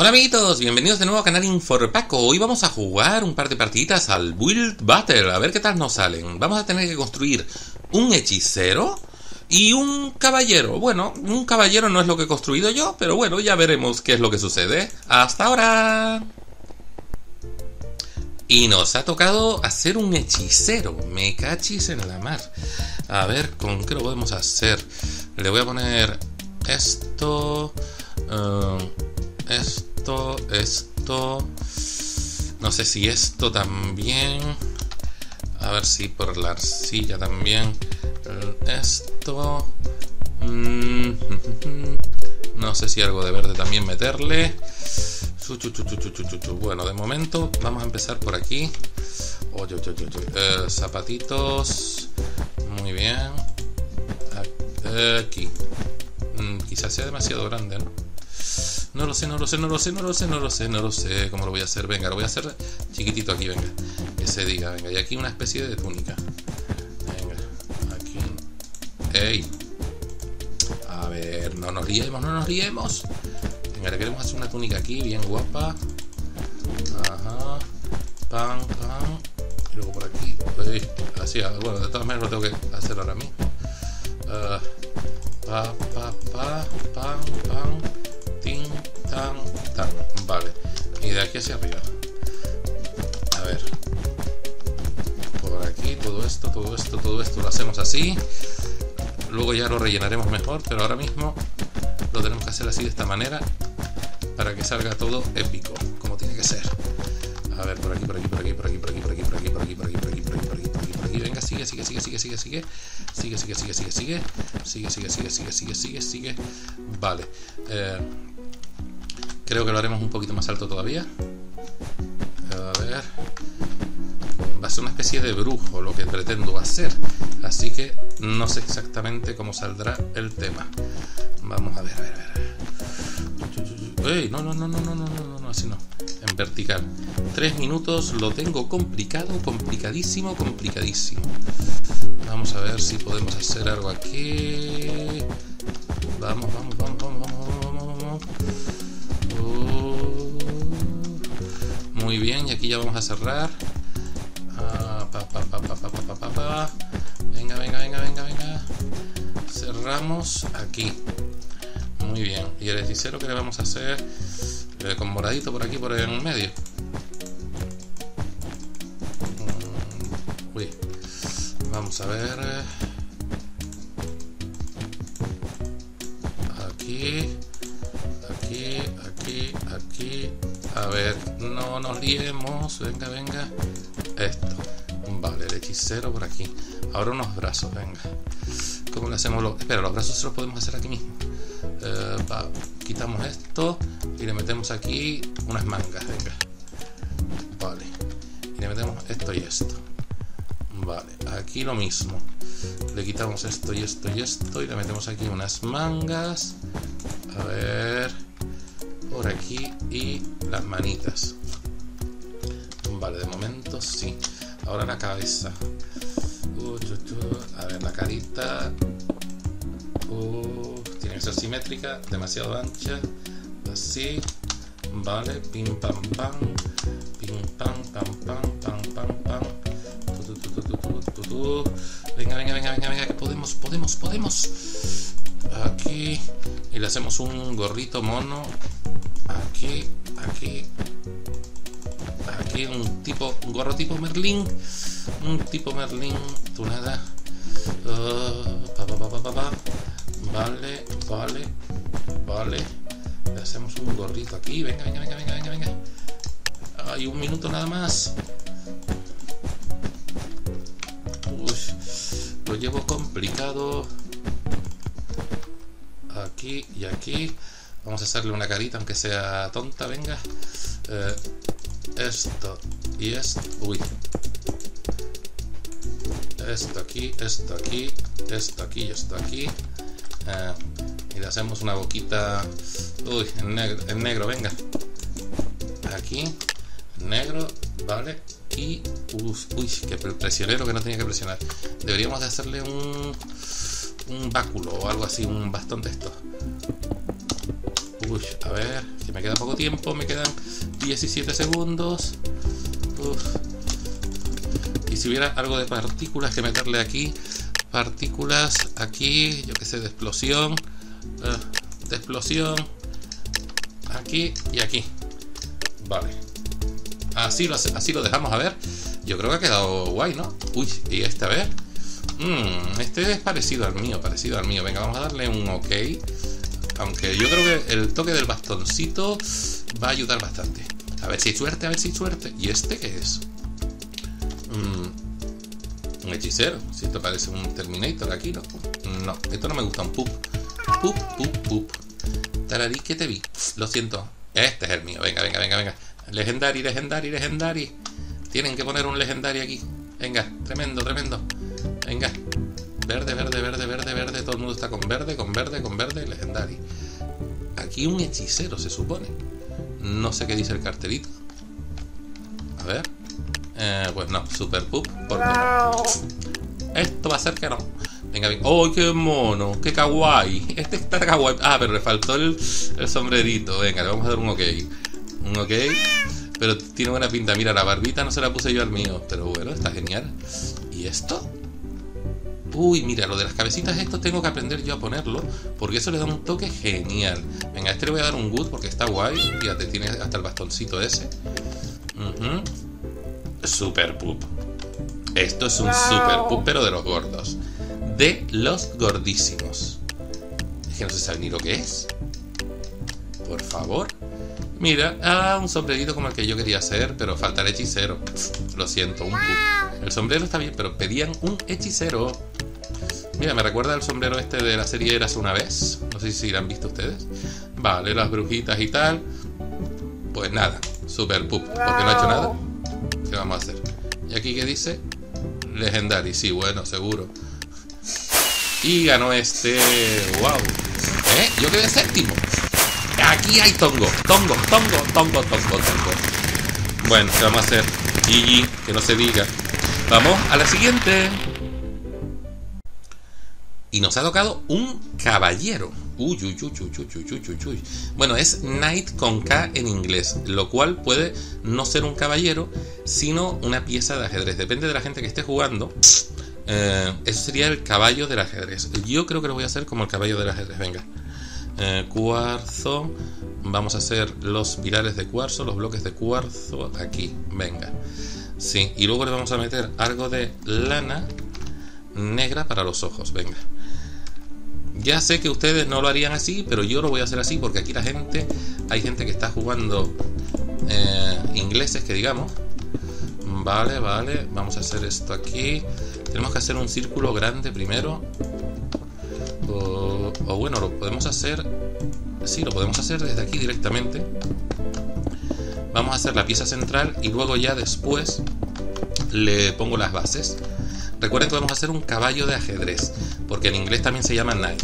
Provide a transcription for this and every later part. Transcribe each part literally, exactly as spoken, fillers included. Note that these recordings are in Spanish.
Hola amiguitos, bienvenidos de nuevo a Canal InforPaco. Hoy vamos a jugar un par de partiditas al Build Battle, a ver qué tal nos salen. Vamos a tener que construir un hechicero y un caballero. Bueno, un caballero no es lo que he construido yo, pero bueno, ya veremos qué es lo que sucede. ¡Hasta ahora! Y nos ha tocado hacer un hechicero. Me cachis en la mar. A ver, ¿con qué lo podemos hacer? Le voy a poner esto, uh, esto, esto. No sé si esto también. A ver si por la arcilla también. Esto. Mm, no sé si algo de verde también meterle. Bueno, de momento vamos a empezar por aquí. Oye, oye, oye, oye. Eh, zapatitos. Muy bien. Aquí. Mm, quizás sea demasiado grande, ¿no? No lo sé, no lo sé, no lo sé, no lo sé, no lo sé, no lo sé. ¿Cómo lo voy a hacer? Venga, lo voy a hacer chiquitito aquí, venga. Que se diga, venga. Y aquí una especie de túnica. Venga, aquí. ¡Ey! A ver, no nos riemos, no nos riemos. Venga, le queremos hacer una túnica aquí, bien guapa. Ajá. Pam, pam. Y luego por aquí. Uy, así, bueno, de todas maneras lo tengo que hacer ahora mismo. Uh, pa, pa, pa, pam, pam. Tin, tan, tan. Vale. Y de aquí hacia arriba. A ver. Por aquí, todo esto, todo esto, todo esto. Lo hacemos así. Luego ya lo rellenaremos mejor, pero ahora mismo lo tenemos que hacer así, de esta manera, para que salga todo épico, como tiene que ser. A ver, por aquí, por aquí, por aquí, por aquí, por aquí, por aquí, por aquí, por aquí, por aquí, por aquí, por aquí, por aquí, por aquí, por aquí, venga, sigue, sigue, sigue, sigue, sigue, sigue, sigue, sigue, sigue, sigue, sigue, sigue, sigue, sigue, sigue, sigue, sigue, sigue, vale. Creo que lo haremos un poquito más alto todavía. A ver. Va a ser una especie de brujo lo que pretendo hacer, así que no sé exactamente cómo saldrá el tema. Vamos a ver, a ver, a ver. ¡Ey! No, no, no, no, no, no, no, no, así no. En vertical. Tres minutos, lo tengo complicado, complicadísimo, complicadísimo. Vamos a ver si podemos hacer algo aquí. Vamos, vamos, vamos, vamos, vamos, vamos, vamos. Uh, muy bien, y aquí ya vamos a cerrar. Pa, pa, pa, pa, pa, pa, pa, pa. Venga, venga, venga, venga, venga. Cerramos aquí. Muy bien. Y el hechicero que le vamos a hacer, eh, con moradito por aquí, por en medio. Uy. Vamos a ver. Aquí. Aquí, aquí, aquí. A ver, no nos liemos. Venga, venga. Esto. Vale, el hechicero por aquí. Ahora unos brazos, venga. ¿Cómo le hacemos los...? Espera, los brazos se los podemos hacer aquí mismo. Eh, va, quitamos esto y le metemos aquí unas mangas, venga. Vale. Y le metemos esto y esto. Vale, aquí lo mismo. Le quitamos esto y esto y esto y le metemos aquí unas mangas. A ver... Por aquí y las manitas. Vale, de momento sí. Ahora la cabeza. Uh, chu, chu. A ver, la carita. Uh, tiene que ser simétrica, demasiado ancha. Así. Vale, pim pam pam. Pim pam pam pam pam pam pam. Tu, tu, tu, tu, tu, tu, tu. Venga, venga, venga, venga, venga, que podemos, podemos, podemos. Aquí. Y le hacemos un gorrito mono. Aquí, aquí. Aquí un tipo, un gorro tipo Merlín, un tipo Merlín, tú nada. Uh, pa, pa, pa, pa, pa. Vale, vale, vale. Le hacemos un gorrito aquí, venga, venga, venga, venga, venga, venga. Hay un minuto nada más. Uy, lo llevo complicado. Aquí y aquí. Vamos a hacerle una carita, aunque sea tonta, venga. Eh, Esto y esto, uy. Esto aquí, esto aquí, esto aquí y esto aquí. Eh, y le hacemos una boquita. Uy, en negro, en negro, venga. Aquí, negro, vale. Y, uy, uy, que presionero que no tenía que presionar. Deberíamos de hacerle un, un báculo o algo así, un bastón de esto. Uy, Uy, a ver, que me queda poco tiempo, me quedan diecisiete segundos. Uf. Y si hubiera algo de partículas que meterle aquí, partículas aquí, yo que sé, de explosión, uh, de explosión, aquí y aquí. Vale, así lo, así lo dejamos, a ver. Yo creo que ha quedado guay, ¿no? Uy, y este, a ver. Mm, este es parecido al mío, parecido al mío. Venga, vamos a darle un ok. Aunque yo creo que el toque del bastoncito va a ayudar bastante. A ver si hay suerte, a ver si hay suerte. ¿Y este qué es? Mm, un hechicero. Si esto parece un Terminator aquí, ¿no? No, esto no me gusta. Un pup. Pup, pup, pup. Tararí, que te vi. Lo siento. Este es el mío. Venga, venga, venga, venga. Legendary, legendary, legendary. Tienen que poner un legendario aquí. Venga, tremendo, tremendo. Venga. Verde, verde, verde, verde, verde. Todo el mundo está con verde, con verde, con verde. Legendario. Aquí un hechicero, se supone. No sé qué dice el cartelito. A ver. Eh, pues no, super pup. Porque no. Esto va a ser que no. Venga, venga. ¡Oh, qué mono! ¡Qué kawaii! Este está kawaii. Ah, pero le faltó el, el sombrerito. Venga, le vamos a dar un ok. Un ok. Pero tiene buena pinta. Mira, la barbita no se la puse yo al mío. Pero bueno, está genial. ¿Y esto? Uy, mira, lo de las cabecitas, esto tengo que aprender yo a ponerlo, porque eso le da un toque genial. Venga, a este le voy a dar un good porque está guay. Fíjate, tiene hasta el bastoncito ese. Uh-huh. Super pup. Esto es un wow. Super pup, pero de los gordos. De los gordísimos. Es que no se sabe ni lo que es. Por favor. Mira, ah, un sombrerito como el que yo quería hacer, pero falta el hechicero. Lo siento, un pup. El sombrero está bien, pero pedían un hechicero. Mira, me recuerda el sombrero este de la serie Eras Una Vez. No sé si lo han visto ustedes. Vale, las brujitas y tal. Pues nada, super pup. Porque no ha hecho nada. ¿Qué vamos a hacer? Y aquí que dice Legendary, sí, bueno, seguro. Y ganó este. Wow. ¿Eh? Yo quedé séptimo. Aquí hay tongo, tongo, tongo, tongo, tongo, tongo. Bueno, ¿qué vamos a hacer? G G, que no se diga. Vamos a la siguiente. Y nos ha tocado un caballero. Uy, uy, uy, uy, uy, uy, uy, uy. Bueno, es Knight con K en inglés, lo cual puede no ser un caballero, sino una pieza de ajedrez. Depende de la gente que esté jugando. Eh, eso sería el caballo del ajedrez. Yo creo que lo voy a hacer como el caballo del ajedrez, venga. Eh, cuarzo, vamos a hacer los pilares de cuarzo, los bloques de cuarzo aquí, venga, sí, y luego le vamos a meter algo de lana negra para los ojos, venga. Ya sé que ustedes no lo harían así, pero yo lo voy a hacer así porque aquí la gente, hay gente que está jugando eh, ingleses, que digamos. Vale, vale, vamos a hacer esto aquí, tenemos que hacer un círculo grande primero. O, o bueno, lo podemos hacer. Sí, lo podemos hacer desde aquí directamente. Vamos a hacer la pieza central y luego ya después le pongo las bases. Recuerden que vamos a hacer un caballo de ajedrez, porque en inglés también se llama Knight.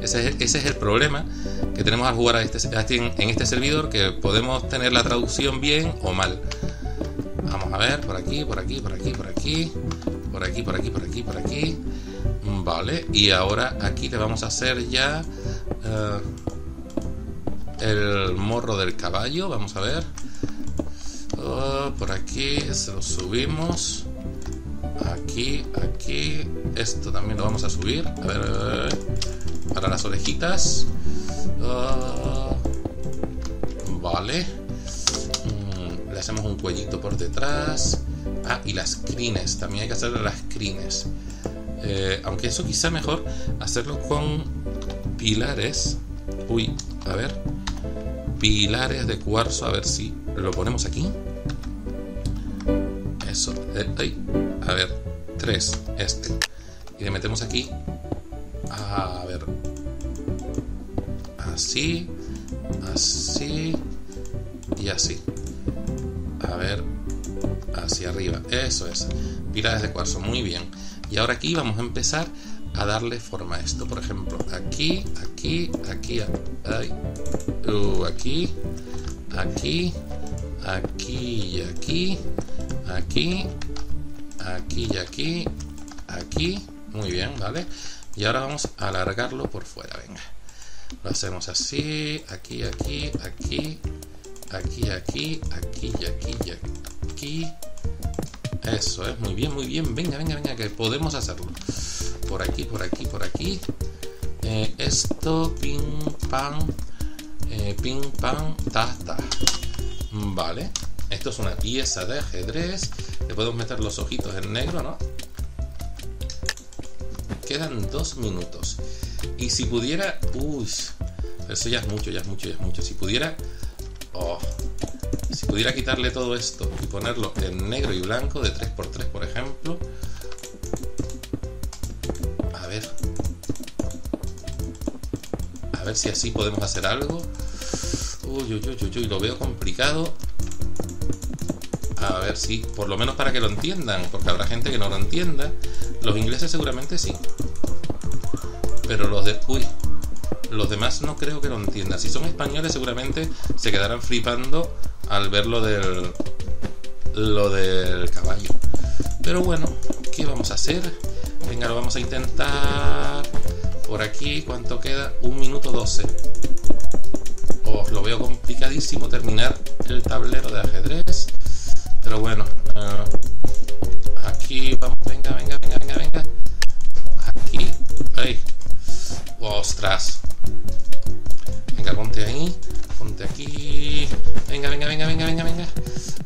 Ese es, ese es el problema que tenemos al jugar a este, a este, en este servidor, que podemos tener la traducción bien o mal. Vamos a ver, por aquí, por aquí, por aquí, por aquí, por aquí, por aquí, por aquí, por aquí. Vale, y ahora aquí le vamos a hacer ya uh, el morro del caballo. Vamos a ver. Uh, por aquí se lo subimos. Aquí, aquí. Esto también lo vamos a subir. A ver, a ver. Para las orejitas. Uh, vale. Mm, le hacemos un cuellito por detrás. Ah, y las crines. También hay que hacer las crines. Eh, aunque eso quizá mejor hacerlo con pilares. Uy, a ver. Pilares de cuarzo, a ver si lo ponemos aquí. Eso, eh, ay, a ver, tres, este. Y le metemos aquí. A ver. Así, así y así. A ver, hacia arriba, eso es. Pilares de cuarzo, muy bien. Y ahora aquí vamos a empezar a darle forma a esto. Por ejemplo, aquí, aquí, aquí, ay, uh, aquí, aquí, aquí, aquí, aquí, aquí, aquí, aquí. Muy bien, ¿vale? Y ahora vamos a alargarlo por fuera, venga. Lo hacemos así, aquí, aquí, aquí, aquí, aquí, aquí y aquí y aquí. Eso es, muy bien, muy bien. Venga, venga, venga, que podemos hacerlo. Por aquí, por aquí, por aquí. Eh, esto, ping, pam, eh, ping, pam, ta, ta. Vale. Esto es una pieza de ajedrez. Le podemos meter los ojitos en negro, ¿no? Quedan dos minutos. Y si pudiera... Uy, eso ya es mucho, ya es mucho, ya es mucho. Si pudiera... Oh, si pudiera quitarle todo esto y ponerlo en negro y blanco de tres por tres, por ejemplo. A ver. A ver si así podemos hacer algo. Uy, uy, uy, uy, lo veo complicado. A ver si, por lo menos para que lo entiendan, porque habrá gente que no lo entienda. Los ingleses seguramente sí, pero los de... Uy, los demás no creo que lo entiendan. Si son españoles seguramente se quedarán flipando al ver lo del... Lo del caballo. Pero bueno, ¿qué vamos a hacer? Venga, lo vamos a intentar. Por aquí, ¿cuánto queda? un minuto doce. Os lo veo complicadísimo terminar el tablero de ajedrez. Pero bueno, uh, aquí vamos, venga, venga, venga, venga, venga. Aquí, ahí. ¡Ostras! Venga, ponte ahí, ponte aquí. Venga, venga, venga, venga, venga, venga.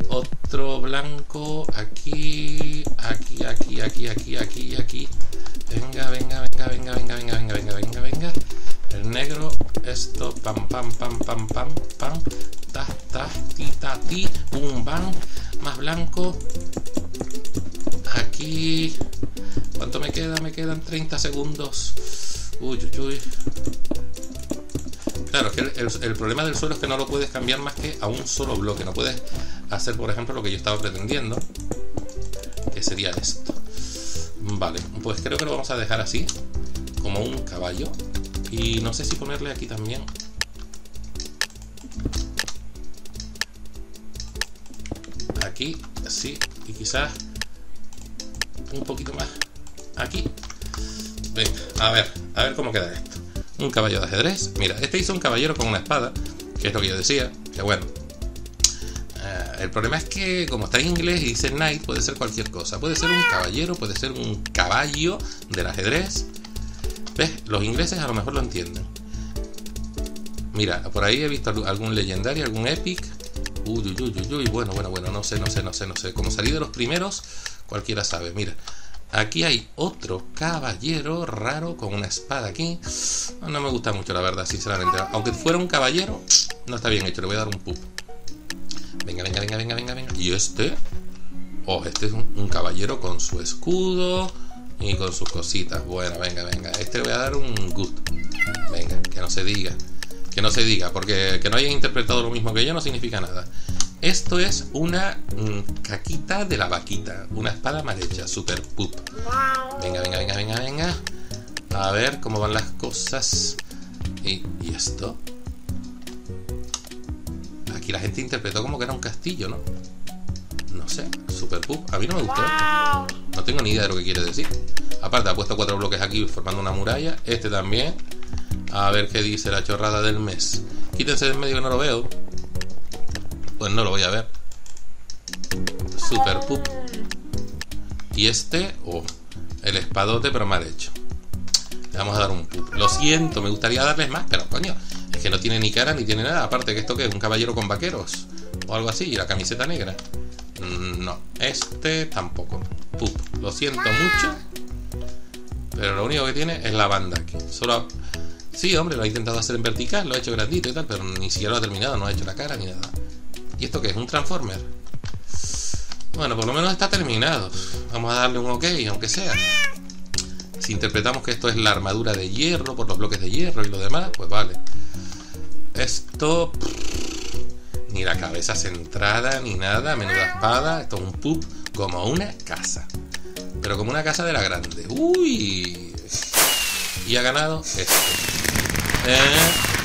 Otro blanco, aquí, aquí, aquí, aquí, aquí, aquí, aquí. Venga, venga, venga, venga, venga, venga, venga, venga, venga, venga. El negro, esto, pam, pam, pam, pam, pam, pam. Ta, ta, ti, ta, ti, pum, bam. Más blanco. Aquí. ¿Cuánto me queda? Me quedan treinta segundos. Uy, uy, uy. Claro, es que el, el, el problema del suelo es que no lo puedes cambiar más que a un solo bloque. No puedes hacer, por ejemplo, lo que yo estaba pretendiendo, que sería esto. Vale, pues creo que lo vamos a dejar así, como un caballo. Y no sé si ponerle aquí también. Aquí, así, y quizás un poquito más aquí. Venga, a ver, a ver cómo queda esto. Un caballo de ajedrez. Mira, este hizo un caballero con una espada, que es lo que yo decía, que bueno. Uh, el problema es que como está en inglés y dice Knight, puede ser cualquier cosa. Puede ser un caballero, puede ser un caballo del ajedrez. ¿Ves? Los ingleses a lo mejor lo entienden. Mira, por ahí he visto algún legendario, algún epic. Uy, uy, uy, uy, bueno, bueno, bueno, no sé, no sé, no sé, no sé. Como salí de los primeros, cualquiera sabe. Mira, aquí hay otro caballero raro con una espada aquí. No, no me gusta mucho, la verdad, sinceramente. Aunque fuera un caballero, no está bien hecho, le voy a dar un pup. Venga, venga, venga, venga, venga, venga. Y este, oh, este es un, un caballero con su escudo y con sus cositas. Bueno, venga, venga, este le voy a dar un good. Venga, que no se diga. Que no se diga, porque que no hayan interpretado lo mismo que yo no significa nada. Esto es una mm, caquita de la vaquita. Una espada mal hecha, super poop. Venga, venga, venga, venga, venga. A ver cómo van las cosas. Y, y esto. Aquí la gente interpretó como que era un castillo, ¿no? No sé, super poop. A mí no me gustó. No tengo ni idea de lo que quiere decir. Aparte, ha puesto cuatro bloques aquí formando una muralla. Este también. A ver qué dice la chorrada del mes. Quítense del medio que no lo veo. Pues no lo voy a ver. Super pup. Y este, oh, el espadote pero mal hecho. Le vamos a dar un pup. Lo siento, me gustaría darles más, pero coño, es que no tiene ni cara ni tiene nada. Aparte que esto que es un caballero con vaqueros o algo así, y la camiseta negra. No, este tampoco. Pup, lo siento mucho. Pero lo único que tiene es la banda aquí. Solo... Sí, hombre, lo ha intentado hacer en vertical, lo ha hecho grandito y tal, pero ni siquiera lo ha terminado, no ha hecho la cara ni nada. ¿Y esto qué es? ¿Un Transformer? Bueno, por lo menos está terminado. Vamos a darle un ok, aunque sea. Si interpretamos que esto es la armadura de hierro, por los bloques de hierro y lo demás, pues vale. Esto... Pff, ni la cabeza centrada, ni nada, menuda espada, esto es un pup, como una casa. Pero como una casa de la grande. ¡Uy! Y ha ganado este. Eh,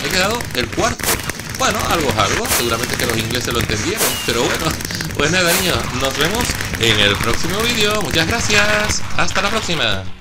he quedado el cuarto. Bueno, algo es algo. Seguramente que los ingleses lo entendieron. Pero bueno, pues nada, niños. Nos vemos en el próximo vídeo. Muchas gracias. Hasta la próxima.